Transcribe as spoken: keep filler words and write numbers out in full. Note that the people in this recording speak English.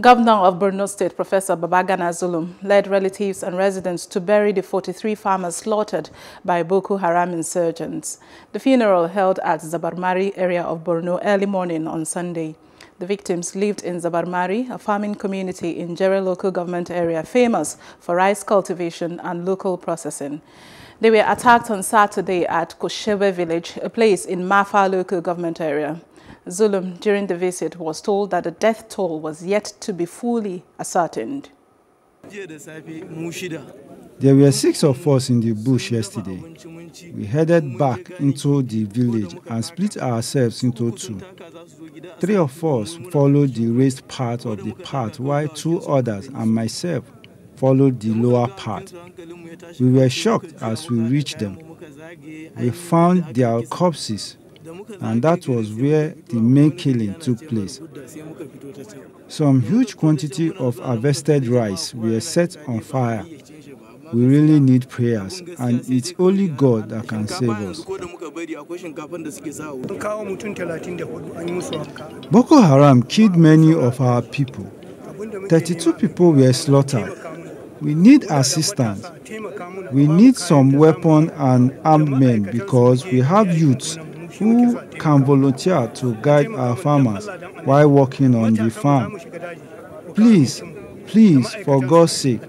Governor of Borno State, Professor Babagana Zulum, led relatives and residents to bury the forty-three farmers slaughtered by Boko Haram insurgents. The funeral held at Zabarmari area of Borno early morning on Sunday. The victims lived in Zabarmari, a farming community in Jere Local Government Area, famous for rice cultivation and local processing. They were attacked on Saturday at Koshebe village, a place in Mafa Local Government Area. Zulum, during the visit, was told that the death toll was yet to be fully ascertained. There were six of us in the bush yesterday. We headed back into the village and split ourselves into two. Three of us followed the raised part of the path, while two others and myself followed the lower part. We were shocked as we reached them. We found their corpses, and that was where the main killing took place. Some huge quantity of harvested rice were set on fire. We really need prayers, and it's only God that can save us. Boko Haram killed many of our people. thirty-two people were slaughtered. We need assistance. We need some weapons and armed men, because we have youths who can volunteer to guide our farmers while working on the farm. Please, please, for God's sake.